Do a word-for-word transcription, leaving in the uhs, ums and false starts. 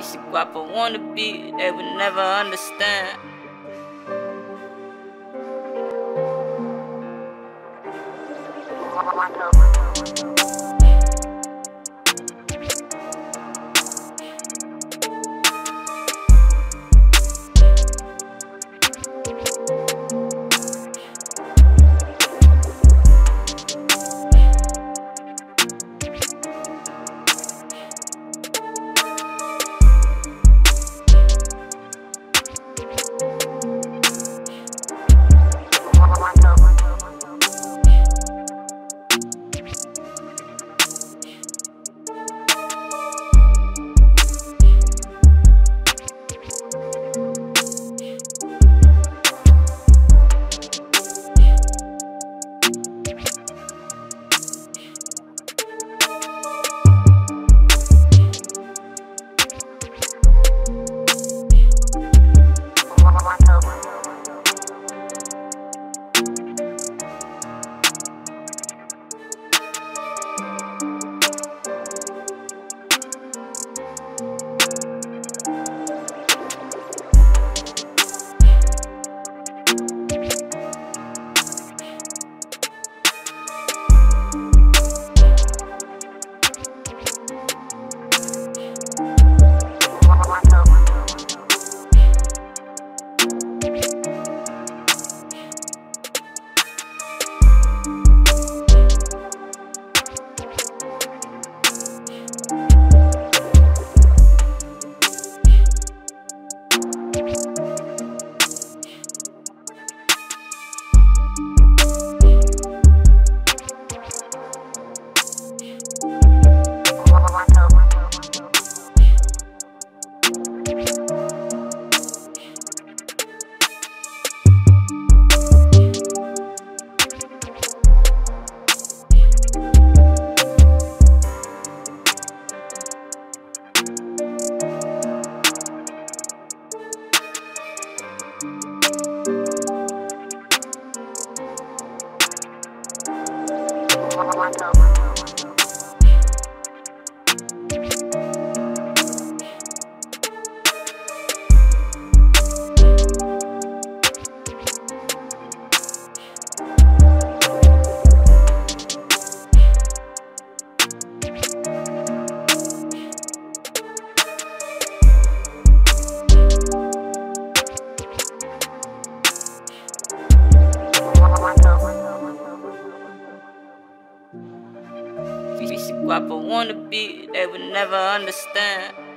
be so guapo, wanna be, they would never understand. Guapo wanna be, they would never understand.